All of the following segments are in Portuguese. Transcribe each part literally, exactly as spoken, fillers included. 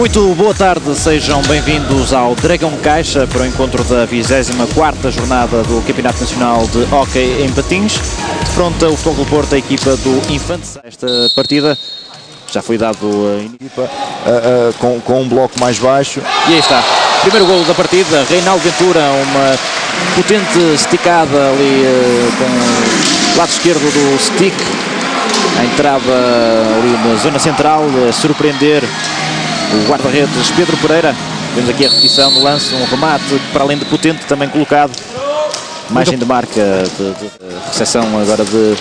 Muito boa tarde, sejam bem-vindos ao Dragão Caixa para o encontro da vigésima quarta jornada do Campeonato Nacional de Hóquei em Patins. Defronta o Futebol Clube do Porto, a equipa do Infante Sagres. Esta partida já foi dado a equipa uh, uh, com, com um bloco mais baixo. E aí está, primeiro golo da partida, Reinaldo Ventura, uma potente esticada ali uh, com o lado esquerdo do stick. A entrada ali na zona central, a surpreender o guarda-redes Pedro Pereira. Vemos aqui a repetição do lance, um remate para além de potente, também colocado. Margem de marca, de, de recepção agora de...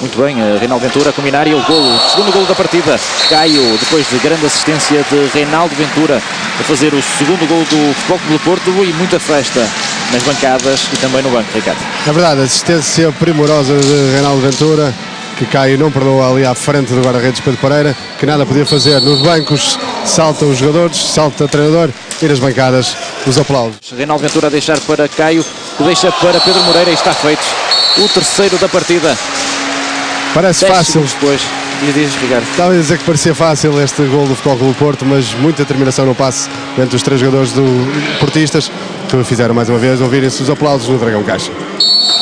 Muito bem, Reinaldo Ventura a combinar e o golo, o segundo golo da partida. Caio, depois de grande assistência de Reinaldo Ventura, a fazer o segundo golo do Futebol Clube do Porto e muita festa nas bancadas e também no banco, Ricardo. Na verdade, a assistência primorosa de Reinaldo Ventura, que Caio não perdoa ali à frente do guarda-redes Pedro Pereira, que nada podia fazer. Nos bancos salta os jogadores, salta o treinador e nas bancadas os aplausos. Reinaldo Ventura a deixar para Caio, que deixa para Pedro Moreira e está feito o terceiro da partida. Parece fácil. Depois, lhe diz, Ricardo. Estava a dizer que parecia fácil este gol do Futebol Clube do Porto, mas muita determinação no passe entre os três jogadores do Portistas, que fizeram mais uma vez ouvirem-se os aplausos do Dragão Caixa.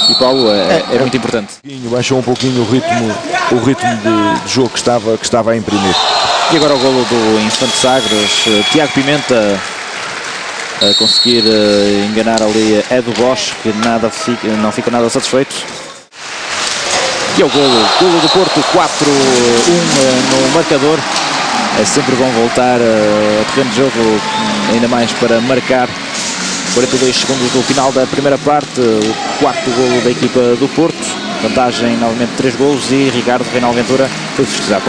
E Paulo, é, é, é muito importante. Baixou um pouquinho o ritmo, o ritmo de, de jogo que estava, que estava a imprimir. E agora o golo do Infante Sagres, Tiago Pimenta a conseguir enganar ali Edu Bosch, que nada fica, não fica nada satisfeito. E é o golo, golo do Porto, quatro a um no marcador. É sempre bom voltar ao terreno de jogo, ainda mais para marcar. Quarenta e dois segundos do final da primeira parte, o quarto golo da equipa do Porto. Vantagem, novamente, três golos e Ricardo Reinaldo Ventura foi festejar.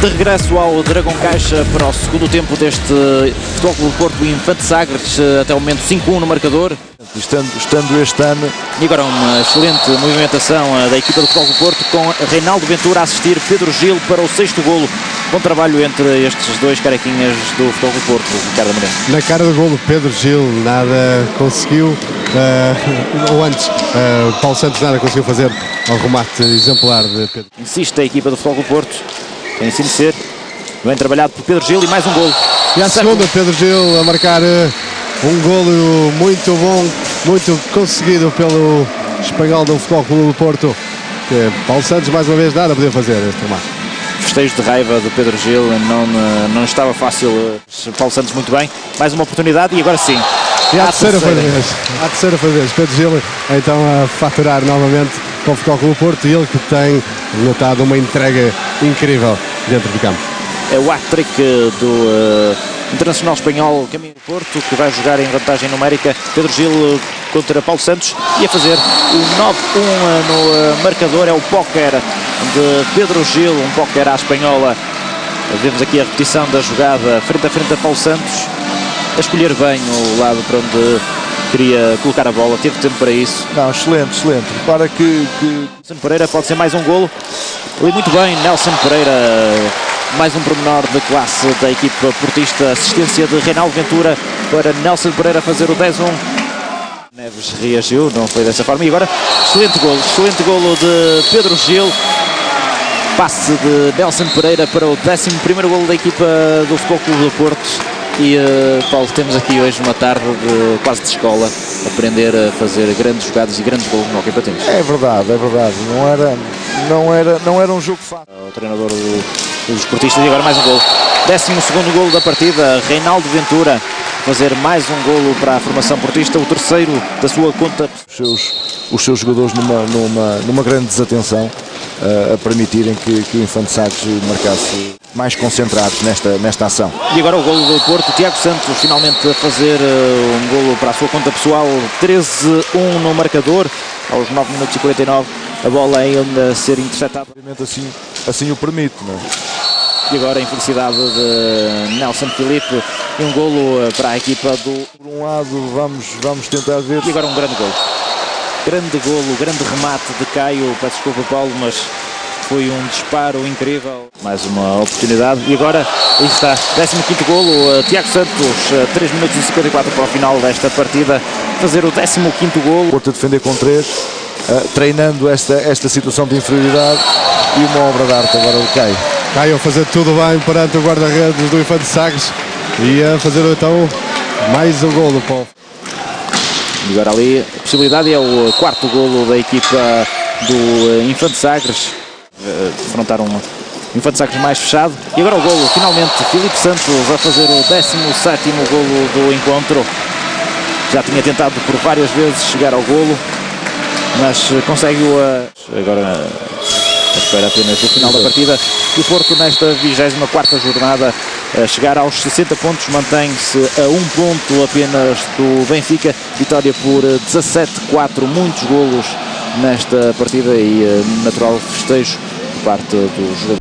De regresso ao Dragão Caixa para o segundo tempo deste Futebol Clube do Porto e Infante Sagres, até o momento cinco a um no marcador. Estando, estando este ano. E agora uma excelente movimentação da equipa do Futebol Clube do Porto com Reinaldo Ventura a assistir Pedro Gil para o sexto golo. Bom trabalho entre estes dois carequinhas do Futebol Clube do Porto, Ricardo Moreira. Na cara do golo Pedro Gil nada conseguiu, uh, ou antes, uh, Paulo Santos nada conseguiu fazer ao remate exemplar de Pedro. Insiste a equipa do Futebol Clube do Porto. Tem sim de ser, bem trabalhado por Pedro Gil e mais um golo. E à segunda, Pedro Gil a marcar um golo muito bom, muito conseguido pelo espanhol do Futebol Clube do Porto. Que Paulo Santos, mais uma vez, nada podia fazer este remate. Festejos de raiva do Pedro Gil, não, não estava fácil. Paulo Santos muito bem, mais uma oportunidade e agora sim. E à terceira vez, à terceira vez, Pedro Gil então a faturar novamente com o Futebol Clube do Porto e ele que tem notado uma entrega incrível dentro do campo. É o hat-trick do uh, Internacional Espanhol Caminho do Porto, que vai jogar em vantagem numérica. Pedro Gil contra Paulo Santos e a fazer o nove a um no uh, marcador. É o póquer de Pedro Gil, um póquer à espanhola. Vemos aqui a repetição da jogada frente a frente a Paulo Santos, a escolher bem o lado para onde queria colocar a bola, teve tempo para isso. Não, excelente, excelente. Repara que, que... Nelson Pereira pode ser mais um golo. E muito bem, Nelson Pereira, mais um pormenor de classe da equipa portista. Assistência de Reinaldo Ventura para Nelson Pereira fazer o dez a um. Neves reagiu, não foi dessa forma. E agora, excelente golo, excelente golo de Pedro Gil. Passe de Nelson Pereira para o décimo primeiro golo da equipa do Futebol Clube do Porto. E Paulo, temos aqui hoje uma tarde de, quase de escola, aprender a fazer grandes jogadas e grandes gols no Hóquei em Patins. É verdade, é verdade, não era, não era, não era um jogo fácil. O treinador do, dos portistas e agora mais um gol. décimo segundo golo da partida, Reinaldo Ventura fazer mais um golo para a formação portista, o terceiro da sua conta. Os seus, os seus jogadores numa, numa, numa grande desatenção, a permitirem que, que o Infante Sagres marcasse, mais concentrados nesta, nesta ação. E agora o golo do Porto, Tiago Santos finalmente a fazer um golo para a sua conta pessoal, treze a um no marcador, aos nove minutos e quarenta e nove, a bola ainda a ser interceptada. Assim, assim o permite, não é? E agora a infelicidade de Nelson Filipe, um golo para a equipa do... Por um lado vamos, vamos tentar ver... E agora um grande golo. Grande golo, grande remate de Caio, peço desculpa Paulo, mas foi um disparo incrível. Mais uma oportunidade e agora aí está, décimo quinto golo, Tiago Santos, três minutos e cinquenta e quatro para o final desta partida, fazer o décimo quinto golo. Porto a defender com três, uh, treinando esta, esta situação de inferioridade e uma obra de arte agora do Caio. Caio a fazer tudo bem perante o guarda-redes do Infante Sagres. ia fazer então mais um golo, Paulo. Melhor ali, a possibilidade é o quarto golo da equipa do Infante Sagres. Enfrentaram um Infante Sagres mais fechado. E agora o golo, finalmente, Filipe Santos vai fazer o décimo sétimo golo do encontro. Já tinha tentado por várias vezes chegar ao golo, mas consegue-o a... agora espera apenas o final da partida. E o Porto, nesta vigésima quarta jornada, a chegar aos sessenta pontos, mantém-se a um ponto apenas do Benfica. Vitória por dezassete a quatro, muitos golos nesta partida e natural festejo por parte dos jogadores.